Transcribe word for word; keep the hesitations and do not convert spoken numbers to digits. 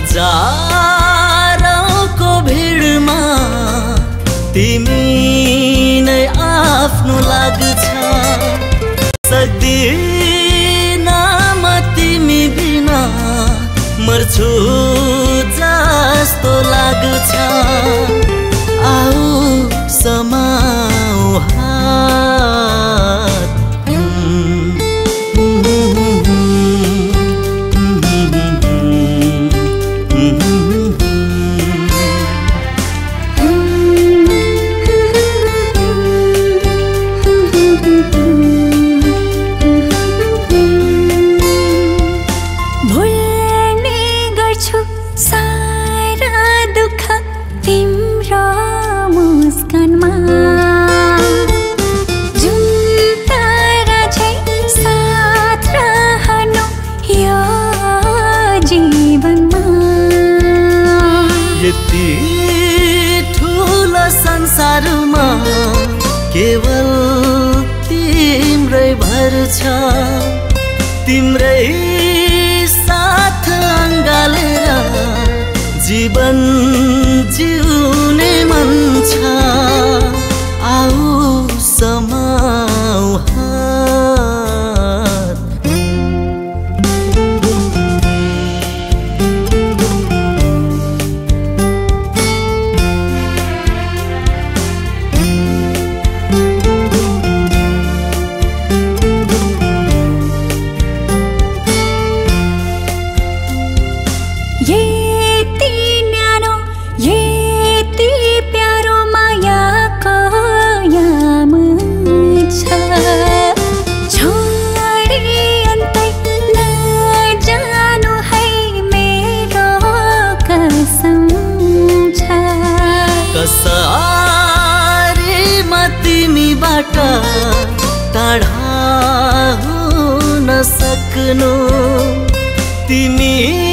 हजारों को भिडमा तिमी नै आफ्नो लाग्छ सक्दिन म तिमी बिना मर्छु जस्तो लाग्छ आऊ समाऊ केवल तिम्रै भर छ तिम्रै साथ अङ्गालेर जीवन जिउने मन छ आऊ समाऊ टाढा हुन सक्नु तिमी